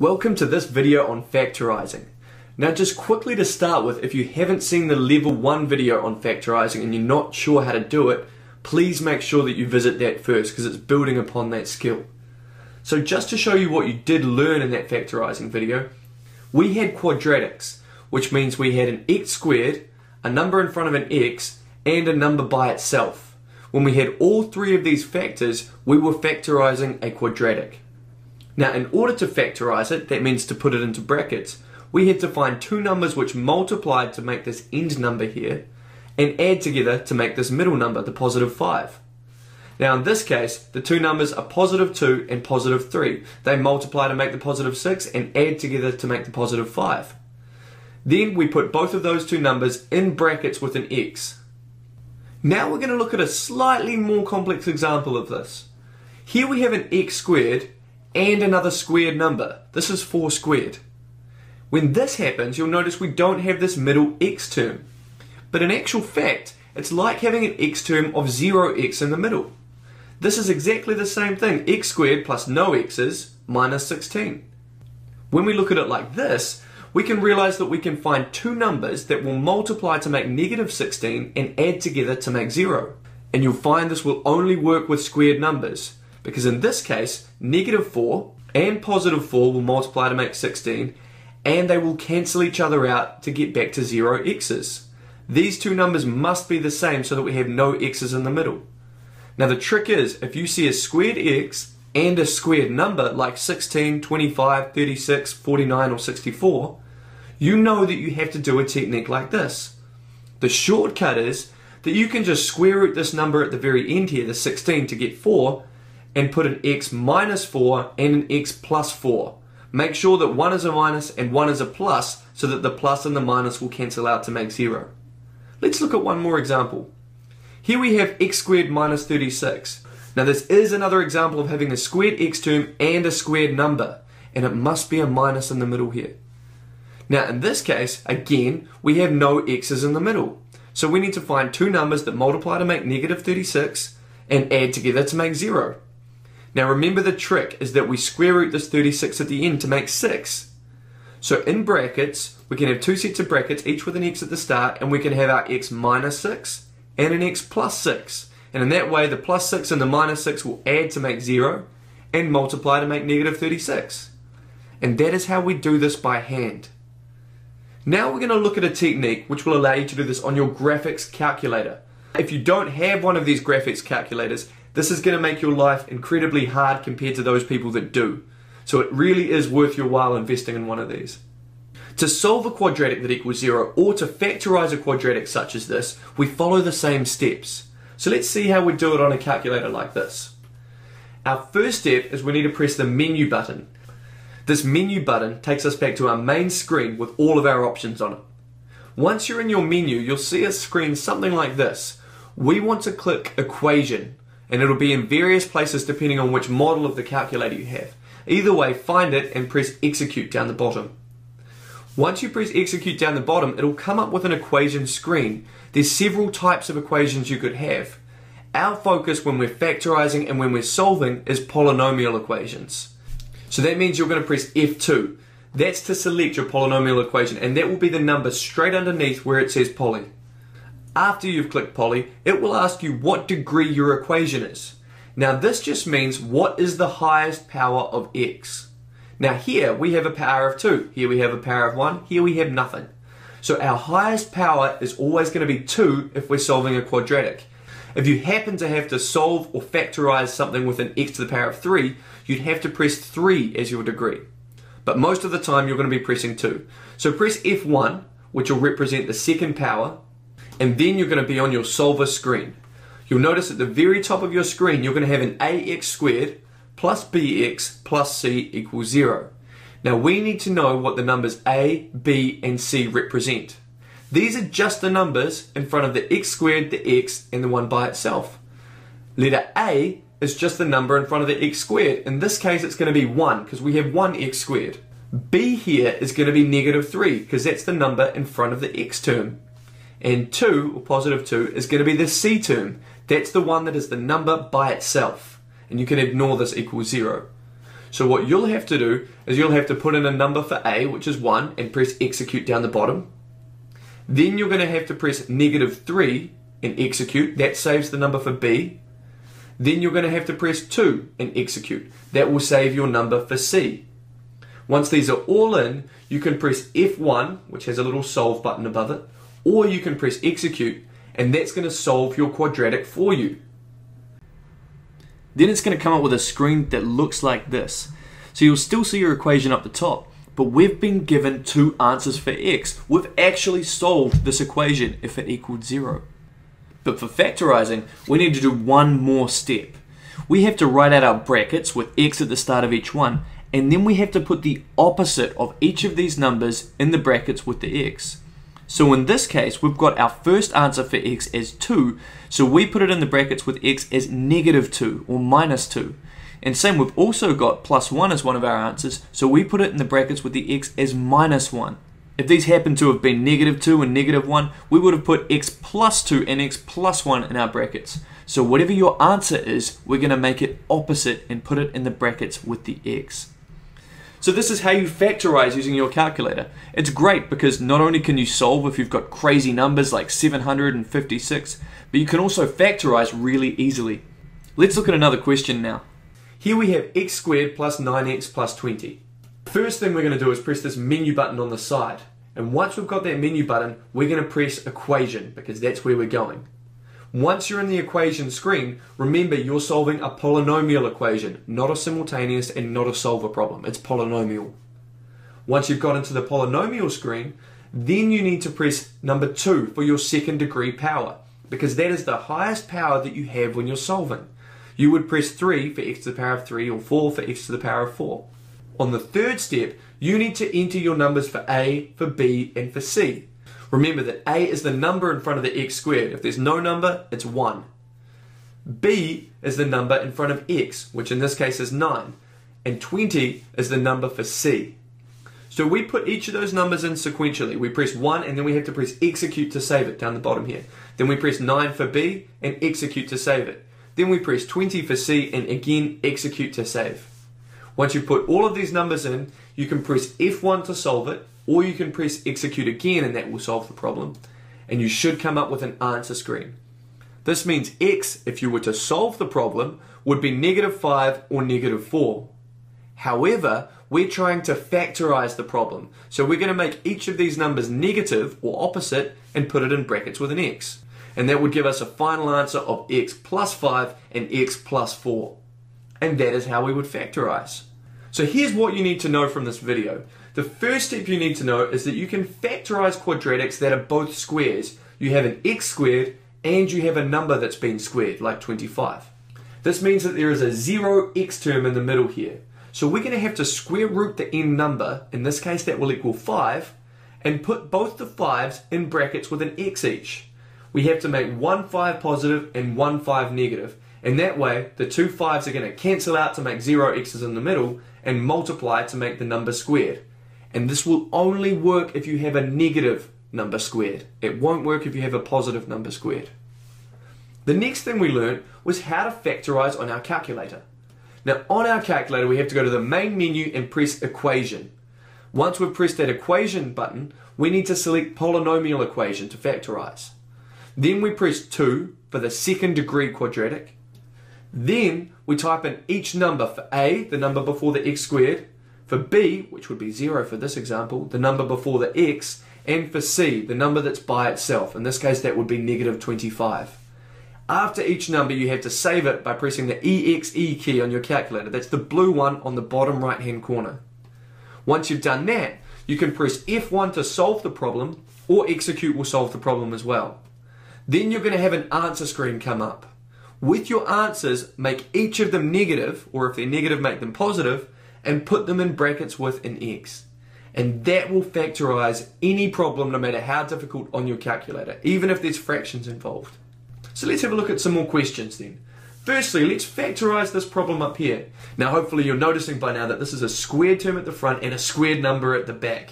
Welcome to this video on factorizing. Now just quickly to start with, if you haven't seen the level 1 video on factorizing and you're not sure how to do it, please make sure that you visit that first because it's building upon that skill. So just to show you what you did learn in that factorizing video, we had quadratics, which means we had an x squared, a number in front of an x, and a number by itself. When we had all three of these factors, we were factorizing a quadratic. Now, in order to factorize it, that means to put it into brackets, we had to find two numbers which multiplied to make this end number here, and add together to make this middle number, the positive 5. Now, in this case, the two numbers are positive 2 and positive 3. They multiply to make the positive 6 and add together to make the positive 5. Then we put both of those two numbers in brackets with an x. Now we're going to look at a slightly more complex example of this. Here we have an x squared and another squared number. This is 4 squared. When this happens, you'll notice we don't have this middle x term. But in actual fact, it's like having an x term of 0x in the middle. This is exactly the same thing. X squared plus no x's minus 16. When we look at it like this, we can realize that we can find two numbers that will multiply to make negative 16 and add together to make 0. And you'll find this will only work with squared numbers, because in this case, negative 4 and positive 4 will multiply to make 16, and they will cancel each other out to get back to 0x's. These two numbers must be the same so that we have no x's in the middle. Now the trick is, if you see a squared x and a squared number like 16, 25, 36, 49 or 64, you know that you have to do a technique like this. The shortcut is that you can just square root this number at the very end here, the 16, to get 4, and put an x minus 4 and an x plus 4. Make sure that one is a minus and one is a plus so that the plus and the minus will cancel out to make 0. Let's look at one more example. Here we have x squared minus 36. Now this is another example of having a squared x term and a squared number, and it must be a minus in the middle here. Now in this case, again, we have no x's in the middle. So we need to find two numbers that multiply to make negative 36 and add together to make 0. Now remember, the trick is that we square root this 36 at the end to make 6. So in brackets, we can have two sets of brackets, each with an x at the start, and we can have our x minus 6 and an x plus 6. And in that way, the plus 6 and the minus 6 will add to make 0 and multiply to make negative 36. And that is how we do this by hand. Now we're going to look at a technique which will allow you to do this on your graphics calculator. If you don't have one of these graphics calculators, this is going to make your life incredibly hard compared to those people that do. So it really is worth your while investing in one of these. To solve a quadratic that equals 0, or to factorize a quadratic such as this, we follow the same steps. So let's see how we do it on a calculator like this. Our first step is we need to press the menu button. This menu button takes us back to our main screen with all of our options on it. Once you're in your menu, you'll see a screen something like this. We want to click equation, and it'll be in various places depending on which model of the calculator you have. Either way, find it and press execute down the bottom. Once you press execute down the bottom, it'll come up with an equation screen. There's several types of equations you could have. Our focus when we're factorizing and when we're solving is polynomial equations. So that means you're going to press F2. That's to select your polynomial equation, and that will be the number straight underneath where it says poly. After you've clicked poly, it will ask you what degree your equation is. Now this just means what is the highest power of x. Now here we have a power of 2, here we have a power of 1, here we have nothing. So our highest power is always going to be 2 if we're solving a quadratic. If you happen to have to solve or factorize something with an x to the power of 3, you'd have to press 3 as your degree. But most of the time you're going to be pressing 2. So press F1, which will represent the second power, and then you're going to be on your solver screen. You'll notice at the very top of your screen you're going to have an ax squared plus bx plus c equals 0. Now we need to know what the numbers a, b and c represent. These are just the numbers in front of the x squared, the x and the one by itself. Letter a is just the number in front of the x squared. In this case it's going to be 1 because we have 1 x squared. b here is going to be negative 3 because that's the number in front of the x term. And 2, or positive 2, is going to be the c term. That's the one that is the number by itself. And you can ignore this equals 0. So what you'll have to do is you'll have to put in a number for A, which is 1, and press execute down the bottom. Then you're going to have to press -3 and execute. That saves the number for B. Then you're going to have to press 2 and execute. That will save your number for C. Once these are all in, you can press F1, which has a little solve button above it, or you can press execute, and that's going to solve your quadratic for you. Then it's going to come up with a screen that looks like this. So you'll still see your equation up the top, but we've been given 2 answers for x. We've actually solved this equation if it equaled 0. But for factorizing, we need to do one more step. We have to write out our brackets with x at the start of each one, and then we have to put the opposite of each of these numbers in the brackets with the x. So in this case, we've got our first answer for x as 2, so we put it in the brackets with x as -2 or -2. And same, we've also got +1 as one of our answers, so we put it in the brackets with the x as -1. If these happened to have been -2 and -1, we would have put x +2 and x +1 in our brackets. So whatever your answer is, we're going to make it opposite and put it in the brackets with the x. So this is how you factorize using your calculator. It's great because not only can you solve if you've got crazy numbers like 756, but you can also factorize really easily. Let's look at another question now. Here we have x squared plus 9x plus 20. First thing we're going to do is press this menu button on the side. And once we've got that menu button, we're going to press equation because that's where we're going. Once you're in the equation screen, remember you're solving a polynomial equation, not a simultaneous and not a solver problem. It's polynomial. Once you've got into the polynomial screen, then you need to press number 2 for your second degree power, because that is the highest power that you have when you're solving. You would press 3 for x to the power of 3 or 4 for x to the power of 4. On the third step, you need to enter your numbers for A, for B, and for C. Remember that A is the number in front of the x squared. If there's no number, it's 1. B is the number in front of x, which in this case is 9. And 20 is the number for C. So we put each of those numbers in sequentially. We press 1 and then we have to press execute to save it down the bottom here. Then we press 9 for B and execute to save it. Then we press 20 for C and again execute to save. Once you put all of these numbers in, you can press F1 to solve it, or you can press execute again and that will solve the problem. And you should come up with an answer screen. This means x, if you were to solve the problem, would be -5 or -4. However, we're trying to factorize the problem. So we're going to make each of these numbers negative or opposite and put it in brackets with an x. And that would give us a final answer of x +5 and x +4. And that is how we would factorize. So here's what you need to know from this video. The first step you need to know is that you can factorize quadratics that are both squares. You have an x squared and you have a number that's been squared, like 25. This means that there is a 0x term in the middle here. So we're going to have to square root the end number, in this case that will equal 5, and put both the 5s in brackets with an x each. We have to make 1 5 positive and 1 5 negative. And that way, the two 5s are going to cancel out to make 0x's in the middle and multiply to make the number squared. And this will only work if you have a negative number squared. It won't work if you have a positive number squared. The next thing we learned was how to factorize on our calculator. Now on our calculator we have to go to the main menu and press equation. Once we've pressed that equation button, we need to select polynomial equation to factorize. Then we press 2 for the second degree quadratic. Then we type in each number for A, the number before the x squared, for B, which would be 0 for this example, the number before the x, and for C, the number that's by itself. In this case, that would be -25. After each number, you have to save it by pressing the EXE key on your calculator. That's the blue one on the bottom right-hand corner. Once you've done that, you can press F1 to solve the problem, or execute will solve the problem as well. Then you're going to have an answer screen come up. With your answers, make each of them negative, or if they're negative, make them positive, and put them in brackets with an x. And that will factorize any problem, no matter how difficult, on your calculator, even if there's fractions involved. So let's have a look at some more questions then. Firstly, let's factorize this problem up here. Now hopefully you're noticing by now that this is a squared term at the front and a squared number at the back.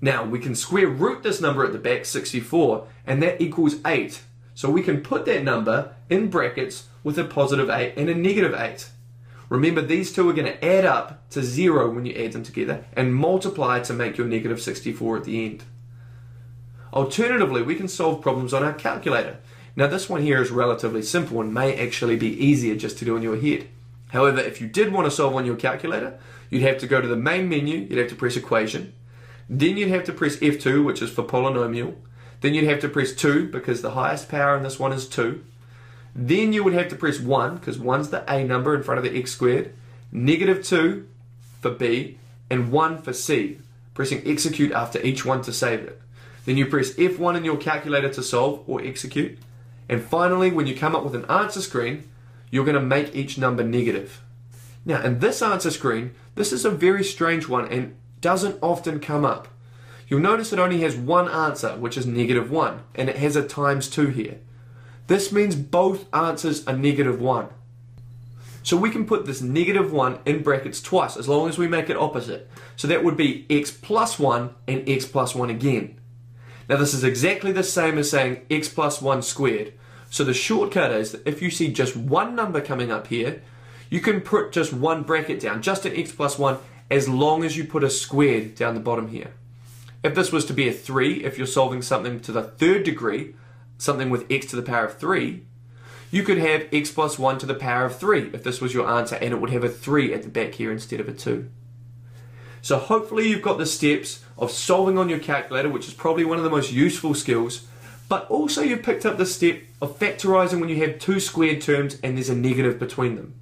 Now we can square root this number at the back, 64, and that equals 8. So we can put that number in brackets with a +8 and a -8. Remember, these two are going to add up to 0 when you add them together and multiply to make your negative 64 at the end. Alternatively, we can solve problems on our calculator. Now, this one here is relatively simple and may actually be easier just to do in your head. However, if you did want to solve on your calculator, you'd have to go to the main menu, you'd have to press equation, then you'd have to press F2, which is for polynomial, then you'd have to press 2 because the highest power in this one is 2, then you would have to press 1 because 1's the a number in front of the x squared, negative 2 for b, and 1 for c, pressing execute after each one to save it. Then you press F1 in your calculator to solve or execute, and finally when you come up with an answer screen, you're going to make each number negative. Now in this answer screen, this is a very strange one and doesn't often come up. You'll notice it only has one answer, which is negative 1, and it has a times 2 here. This means both answers are negative 1. So we can put this negative 1 in brackets twice, as long as we make it opposite. So that would be x plus 1 and x plus 1 again. Now this is exactly the same as saying x plus 1 squared. So the shortcut is that if you see just one number coming up here, you can put just one bracket down, just an x plus 1, as long as you put a squared down the bottom here. If this was to be a 3, if you're solving something to the third degree, something with x to the power of 3, you could have x plus 1 to the power of 3 if this was your answer, and it would have a 3 at the back here instead of a 2. So hopefully you've got the steps of solving on your calculator, which is probably one of the most useful skills, but also you've picked up the step of factorizing when you have two squared terms and there's a negative between them.